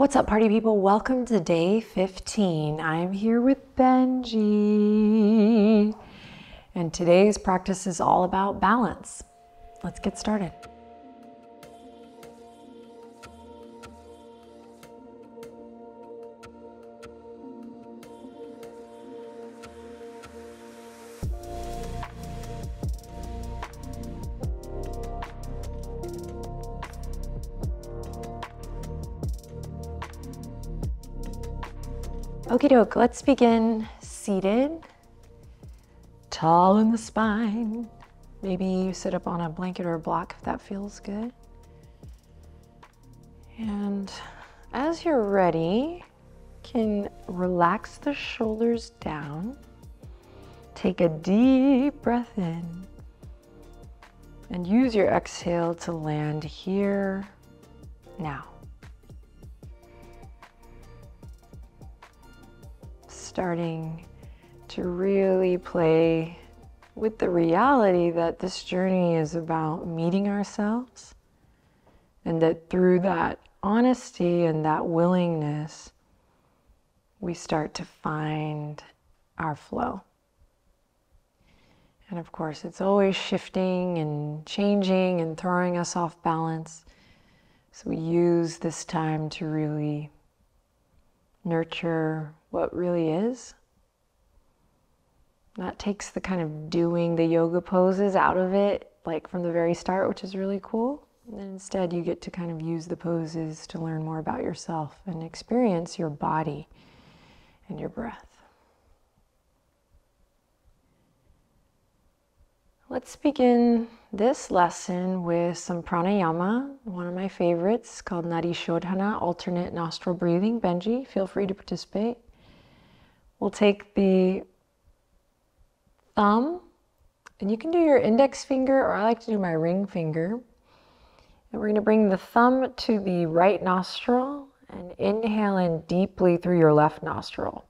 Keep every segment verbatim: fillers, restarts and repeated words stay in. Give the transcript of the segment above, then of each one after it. What's up, party people? Welcome to day fifteen. I'm here with Benji. And today's practice is all about balance. Let's get started. Okie doke, let's begin seated, tall in the spine. Maybe you sit up on a blanket or a block if that feels good. And as you're ready, you can relax the shoulders down. Take a deep breath in and use your exhale to land here now. Starting to really play with the reality that this journey is about meeting ourselves, and that through that honesty and that willingness, we start to find our flow. And of course, it's always shifting and changing and throwing us off balance. So we use this time to really nurture what really is. That takes the kind of doing the yoga poses out of it, like from the very start, which is really cool. And then instead you get to kind of use the poses to learn more about yourself and experience your body and your breath. Let's begin this lesson with some pranayama, one of my favorites, called Nadi Shodhana, alternate nostril breathing. Benji, feel free to participate. We'll take the thumb, and you can do your index finger, or I like to do my ring finger. And we're going to bring the thumb to the right nostril and inhale in deeply through your left nostril.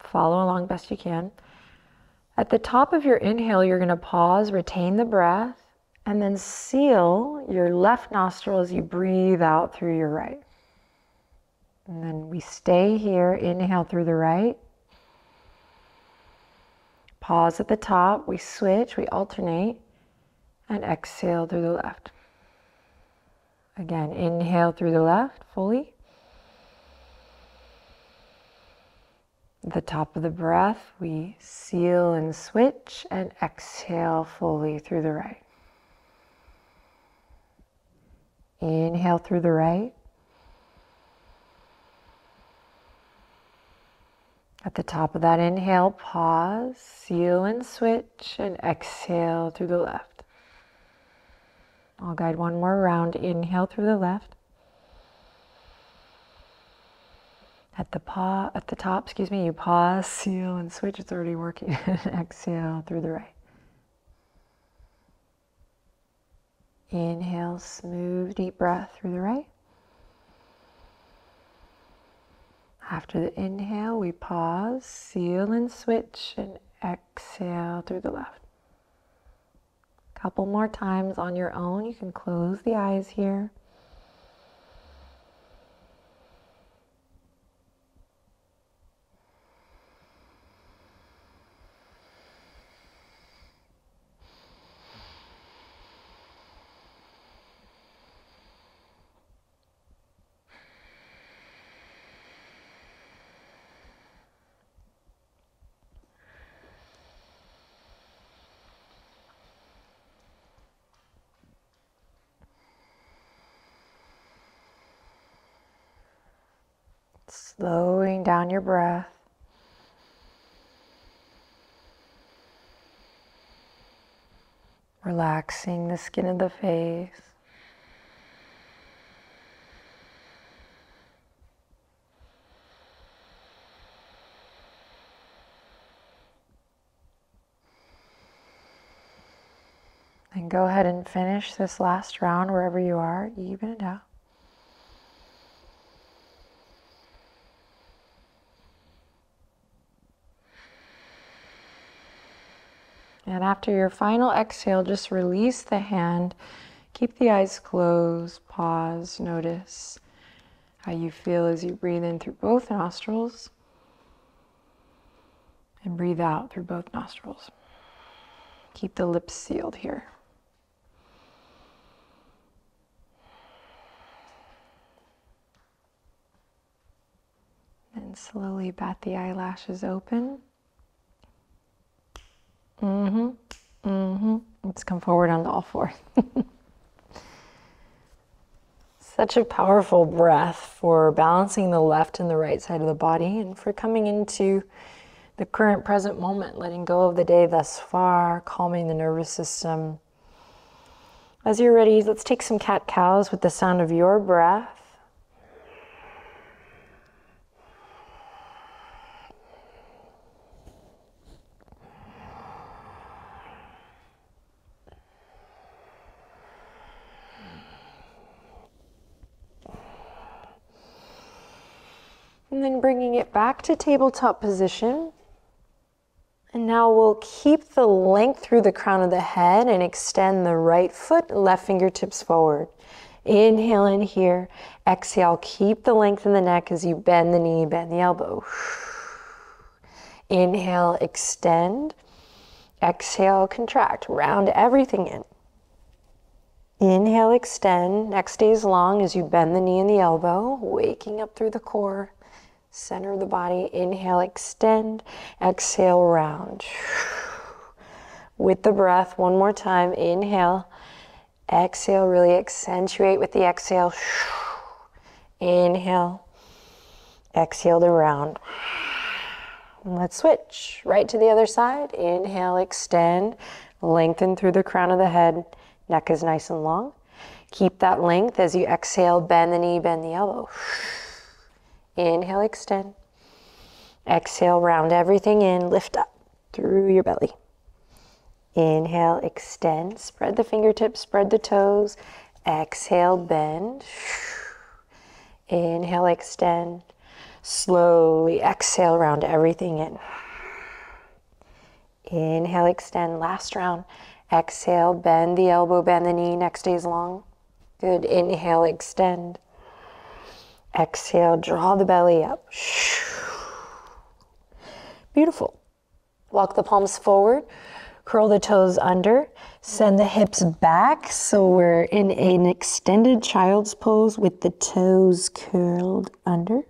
Follow along best you can. At the top of your inhale, you're going to pause, retain the breath, and then seal your left nostril as you breathe out through your right. And then we stay here, inhale through the right. Pause at the top, we switch, we alternate, and exhale through the left. Again, inhale through the left fully. At the top of the breath, we seal and switch, and exhale fully through the right. Inhale through the right. At the top of that inhale, pause, seal and switch, and exhale through the left. I'll guide one more round. Inhale through the left. At the, paw, at the top, excuse me, you pause, seal, and switch. It's already working. Exhale through the right. Inhale, smooth, deep breath through the right. After the inhale, we pause, seal, and switch, and exhale through the left. A couple more times on your own. You can close the eyes here. Slowing down your breath. Relaxing the skin of the face. And go ahead and finish this last round wherever you are, even it out. And after your final exhale, just release the hand, keep the eyes closed, pause, notice, how you feel as you breathe in through both nostrils and breathe out through both nostrils. Keep the lips sealed here. And slowly bat the eyelashes open. Mm-hmm. Mm-hmm. Let's come forward onto all fours. Such a powerful breath for balancing the left and the right side of the body and for coming into the current present moment, letting go of the day thus far, calming the nervous system. As you're ready, let's take some cat-cows with the sound of your breath. And then bringing it back to tabletop position. And now we'll keep the length through the crown of the head and extend the right foot, left fingertips forward. Inhale in here. Exhale, keep the length in the neck as you bend the knee, bend the elbow. Inhale, extend. Exhale, contract. Round everything in. Inhale, extend. Neck stays long as you bend the knee and the elbow, waking up through the core. Center of the body, inhale, extend, exhale, round. With the breath, one more time, inhale, exhale, really accentuate with the exhale. Inhale, exhale to round. And let's switch, right to the other side. Inhale, extend, lengthen through the crown of the head, neck is nice and long. Keep that length as you exhale, bend the knee, bend the elbow. Inhale, extend. Exhale, round everything in. Lift up through your belly. Inhale, extend. Spread the fingertips, spread the toes. Exhale, bend. Inhale, extend. Slowly exhale, round everything in. Inhale, extend. Last round. Exhale, bend the elbow, bend the knee. Neck stays long. Good. Inhale, extend. Exhale, draw the belly up. Beautiful. Walk the palms forward, curl the toes under, send the hips back so we're in an extended child's pose with the toes curled under.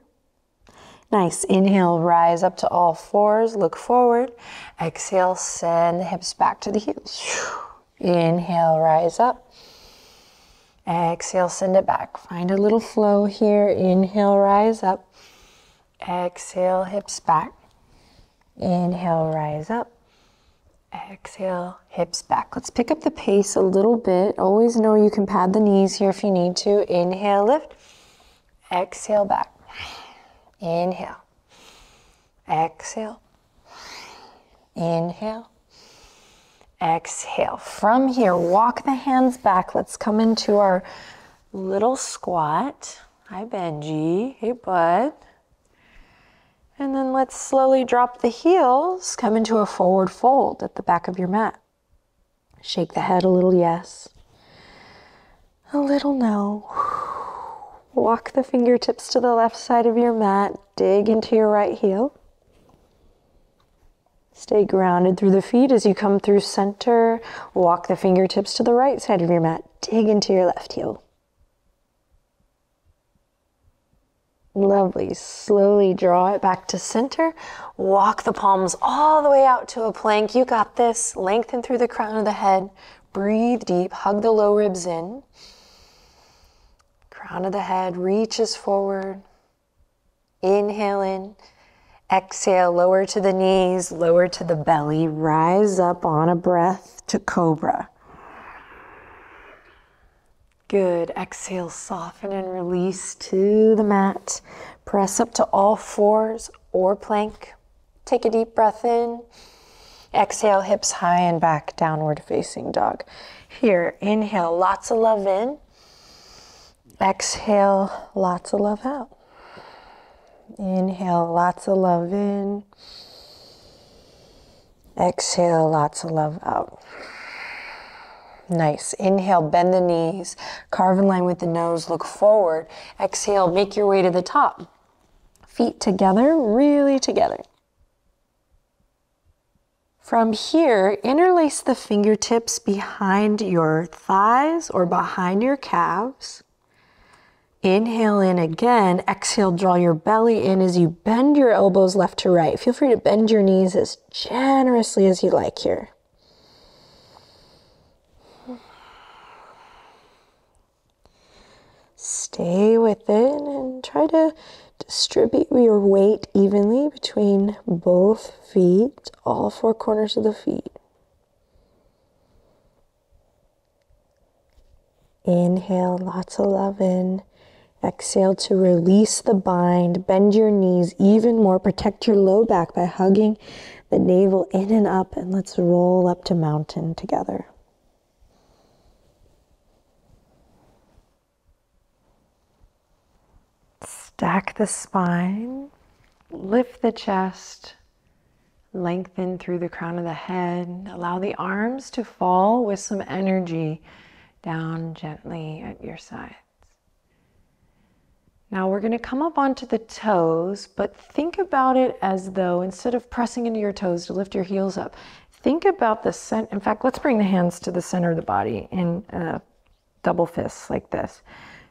Nice. Inhale, rise up to all fours, look forward. Exhale, send the hips back to the heels. Inhale, rise up. Exhale, send it back. Find a little flow here. Inhale, rise up. Exhale, hips back. Inhale, rise up. Exhale, hips back. Let's pick up the pace a little bit. Always know you can pad the knees here if you need to. Inhale, lift. Exhale, back. Inhale. Exhale. Inhale. Exhale. From here, walk the hands back. Let's come into our little squat. Hi, Benji. Hey, bud. And then let's slowly drop the heels. Come into a forward fold at the back of your mat. Shake the head a little yes, a little no. Walk the fingertips to the left side of your mat. Dig into your right heel. Stay grounded through the feet as you come through center. Walk the fingertips to the right side of your mat. Dig into your left heel. Lovely. Slowly draw it back to center. Walk the palms all the way out to a plank. You got this. Lengthen through the crown of the head. Breathe deep. Hug the low ribs in. Crown of the head reaches forward. Inhale in. Exhale, lower to the knees, lower to the belly. Rise up on a breath to Cobra. Good. Exhale, soften and release to the mat. Press up to all fours or plank. Take a deep breath in. Exhale, hips high and back, downward facing dog. Here, inhale, lots of love in. Exhale, lots of love out. Inhale, lots of love in. Exhale, lots of love out. Nice. Inhale, bend the knees, carve in line with the nose, look forward. Exhale, make your way to the top. Feet together, really together. From here, interlace the fingertips behind your thighs or behind your calves. Inhale in again, exhale, draw your belly in as you bend your elbows left to right. Feel free to bend your knees as generously as you like here. Stay with it and try to distribute your weight evenly between both feet, all four corners of the feet. Inhale, lots of love in. Exhale to release the bind. Bend your knees even more. Protect your low back by hugging the navel in and up, and let's roll up to mountain together. Stack the spine, lift the chest, lengthen through the crown of the head. Allow the arms to fall with some energy down gently at your sides. Now we're going to come up onto the toes, but think about it as though instead of pressing into your toes to lift your heels up, think about the center. In fact, let's bring the hands to the center of the body in uh, double fists like this.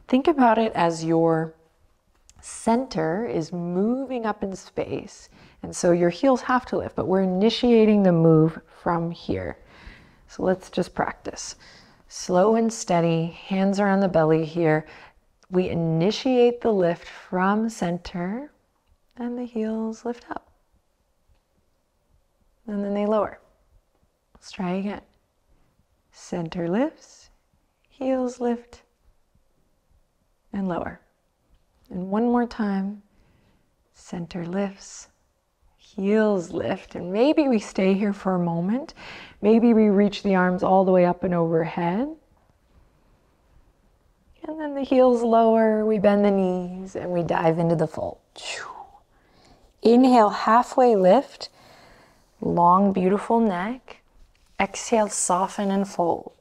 Think about it as your center is moving up in space, and so your heels have to lift, but we're initiating the move from here. So let's just practice. Slow and steady, hands around the belly here. We initiate the lift from center, and the heels lift up, and then they lower. Let's try again. Center lifts, heels lift, and lower. And one more time, center lifts, heels lift. And maybe we stay here for a moment. Maybe we reach the arms all the way up and overhead. And then the heels lower, we bend the knees, and we dive into the fold. Inhale, halfway lift, long, beautiful neck. Exhale, soften and fold.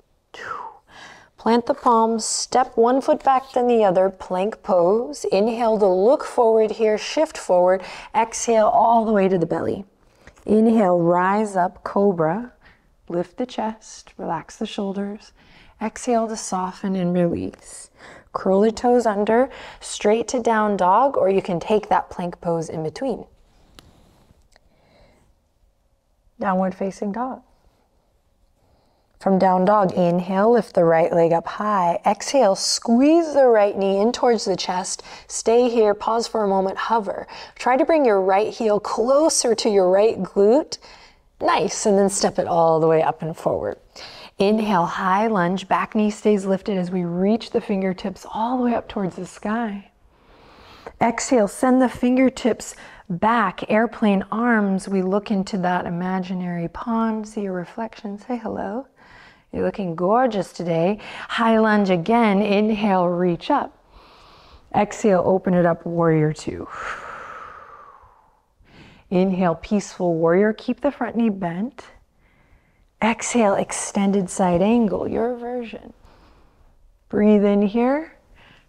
Plant the palms, step one foot back then the other, plank pose. Inhale to look forward here, shift forward. Exhale all the way to the belly. Inhale, rise up, cobra. Lift the chest, relax the shoulders. Exhale to soften and release. Curl the toes under, straight to down dog, or you can take that plank pose in between. Downward facing dog. From down dog, inhale, lift the right leg up high. Exhale, squeeze the right knee in towards the chest. Stay here, pause for a moment, hover. Try to bring your right heel closer to your right glute. Nice, and then step it all the way up and forward. Inhale, high lunge, back knee stays lifted as we reach the fingertips all the way up towards the sky. Exhale, send the fingertips back, airplane arms. We look into that imaginary pond, see your reflection, say hello. You're looking gorgeous today. High lunge again. Inhale, reach up. Exhale, open it up, warrior two. Inhale, peaceful warrior. Keep the front knee bent. Exhale, extended side angle, your version. Breathe in here.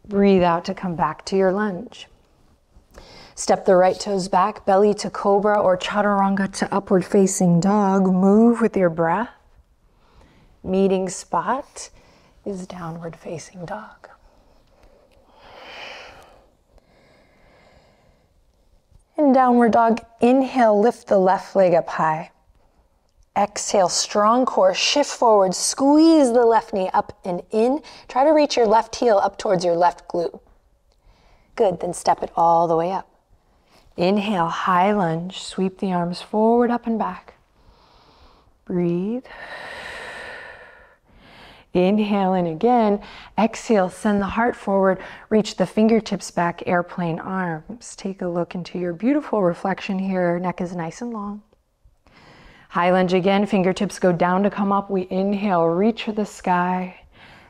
Breathe out to come back to your lunge. Step the right toes back, belly to cobra or chaturanga to upward facing dog. Move with your breath. Meeting spot is downward facing dog. In downward dog, inhale, lift the left leg up high. Exhale, strong core, shift forward, squeeze the left knee up and in. Try to reach your left heel up towards your left glute. Good, then step it all the way up. Inhale, high lunge, sweep the arms forward, up and back. Breathe. Inhale in again, exhale, send the heart forward, reach the fingertips back, airplane arms. Take a look into your beautiful reflection here, neck is nice and long. High lunge again, fingertips go down to come up. We inhale, reach for the sky.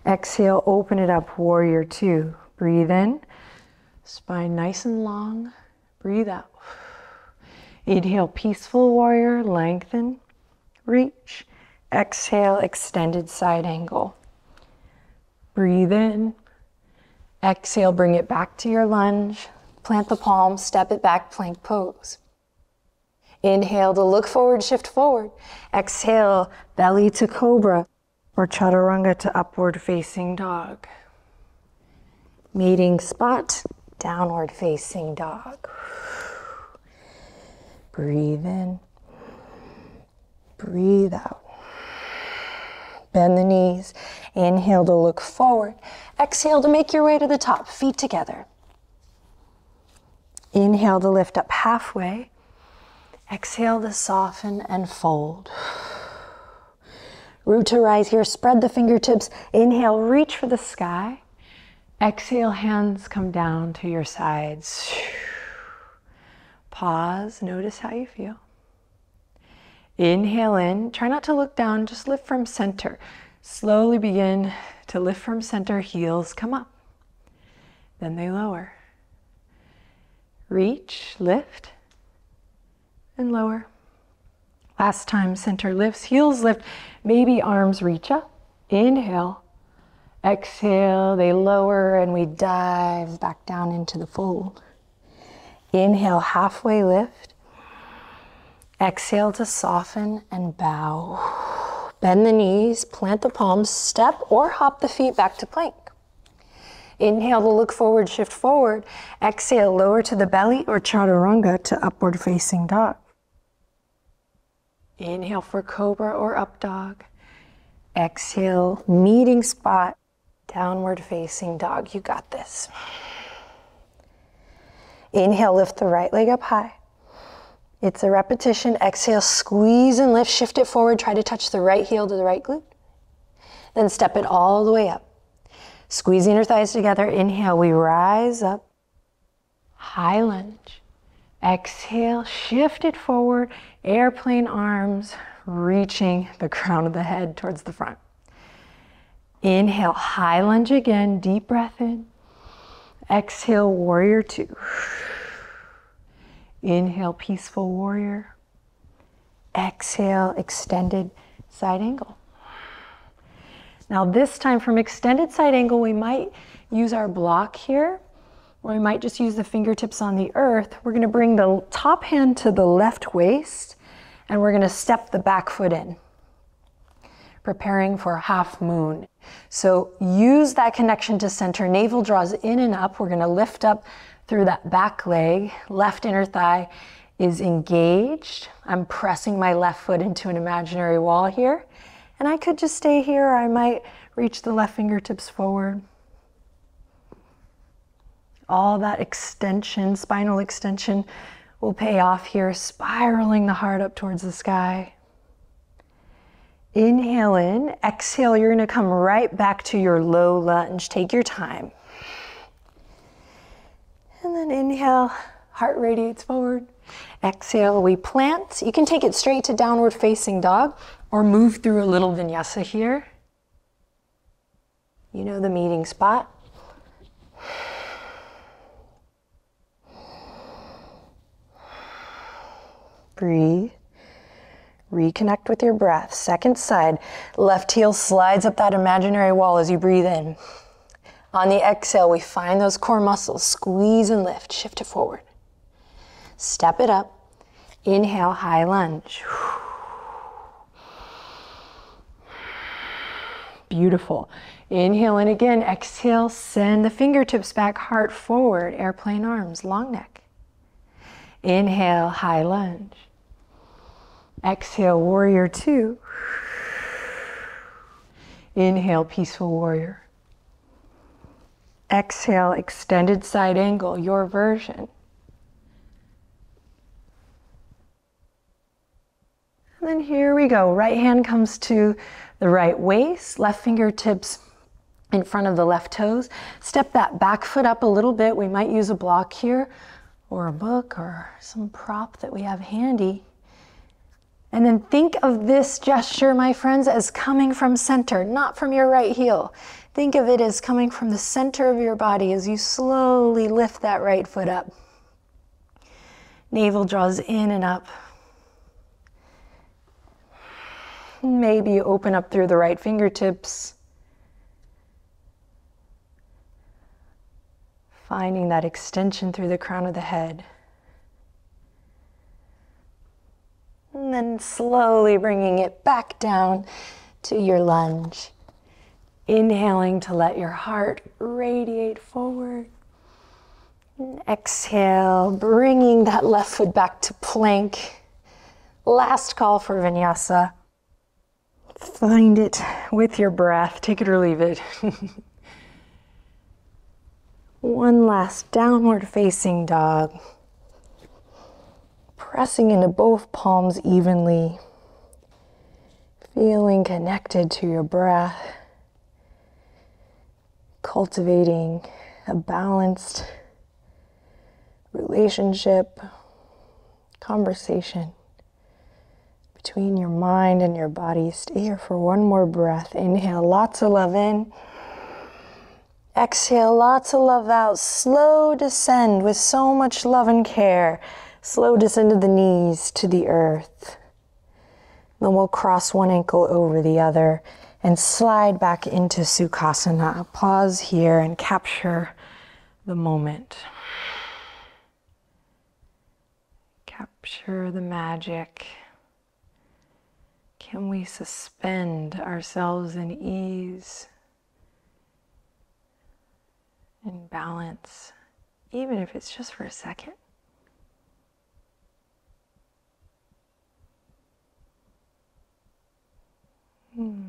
Exhale, open it up, warrior two. Breathe in, spine nice and long. Breathe out. Inhale, peaceful warrior, lengthen, reach. Exhale, extended side angle. Breathe in. Exhale, bring it back to your lunge. Plant the palm, step it back, plank pose. Inhale to look forward, shift forward. Exhale, belly to cobra or chaturanga to upward facing dog. Meeting spot, downward facing dog. Breathe in. Breathe out. Bend the knees. Inhale to look forward. Exhale to make your way to the top, feet together. Inhale to lift up halfway. Exhale to soften and fold. Root to rise here, spread the fingertips. Inhale, reach for the sky. Exhale, hands come down to your sides. Pause, notice how you feel. Inhale in, try not to look down, just lift from center. Slowly begin to lift from center, heels come up. Then they lower. Reach, lift, and lower. Last time, center lifts, heels lift, maybe arms reach up. Inhale, exhale, they lower, and we dive back down into the fold. Inhale, halfway lift. Exhale to soften and bow. Bend the knees, plant the palms, step or hop the feet back to plank. Inhale to look forward, shift forward. Exhale, lower to the belly or chaturanga to upward facing dog. Inhale for cobra or up dog. Exhale, meeting spot, downward facing dog. You got this. Inhale, lift the right leg up high. It's a repetition. Exhale, squeeze and lift, shift it forward. Try to touch the right heel to the right glute. Then step it all the way up. Squeeze the inner thighs together. Inhale, we rise up. High lunge. Exhale, shift it forward. Airplane arms reaching the crown of the head towards the front. Inhale, high lunge again. Deep breath in. Exhale, warrior two. Inhale, peaceful warrior. Exhale, extended side angle. Now this time from extended side angle, we might use our block here, or we might just use the fingertips on the earth. We're gonna bring the top hand to the left waist, and we're gonna step the back foot in, preparing for half moon. So use that connection to center. Navel draws in and up. We're gonna lift up through that back leg. Left inner thigh is engaged. I'm pressing my left foot into an imaginary wall here. And I could just stay here, or I might reach the left fingertips forward. All that extension, spinal extension, will pay off here, spiraling the heart up towards the sky. Inhale in, exhale, you're gonna come right back to your low lunge. Take your time. And then inhale, heart radiates forward. Exhale, we plant. You can take it straight to downward facing dog or move through a little vinyasa here. You know the meeting spot. Breathe. Reconnect with your breath. Second side, left heel slides up that imaginary wall as you breathe in. On the exhale, we find those core muscles. Squeeze and lift, shift it forward. Step it up. Inhale, high lunge. Beautiful. Inhale and again, exhale, send the fingertips back, heart forward, airplane arms, long neck. Inhale, high lunge. Exhale, warrior two. Inhale, peaceful warrior. Exhale, extended side angle, your version. And then here we go. Right hand comes to the right waist, left fingertips in front of the left toes. Step that back foot up a little bit. We might use a block here or a book or some prop that we have handy. And then think of this gesture, my friends, as coming from center, not from your right heel. Think of it as coming from the center of your body as you slowly lift that right foot up. Navel draws in and up. Maybe open up through the right fingertips. Finding that extension through the crown of the head. And then slowly bringing it back down to your lunge. Inhaling to let your heart radiate forward. And exhale, bringing that left foot back to plank. Last call for vinyasa. Find it with your breath. Take it or leave it. One last downward facing dog. Pressing into both palms evenly. Feeling connected to your breath. Cultivating a balanced relationship, conversation between your mind and your body. Stay here for one more breath. Inhale, lots of love in. Exhale, lots of love out. Slow descend with so much love and care. Slow descend of the knees to the earth. Then we'll cross one ankle over the other and slide back into Sukhasana. Pause here and capture the moment. Capture the magic. Can we suspend ourselves in ease and balance, even if it's just for a second? Hmm,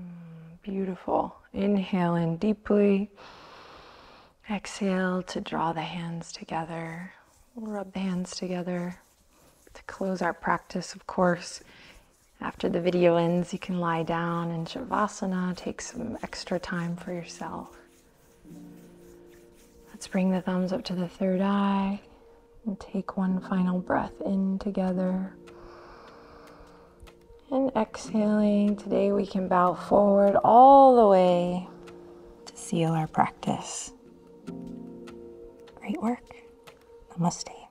beautiful. Inhale in deeply. Exhale to draw the hands together. We'll rub the hands together. To close our practice, of course, after the video ends, you can lie down in Shavasana, take some extra time for yourself. Let's bring the thumbs up to the third eye and take one final breath in together. And exhaling, today we can bow forward all the way to seal our practice. Great work. Namaste.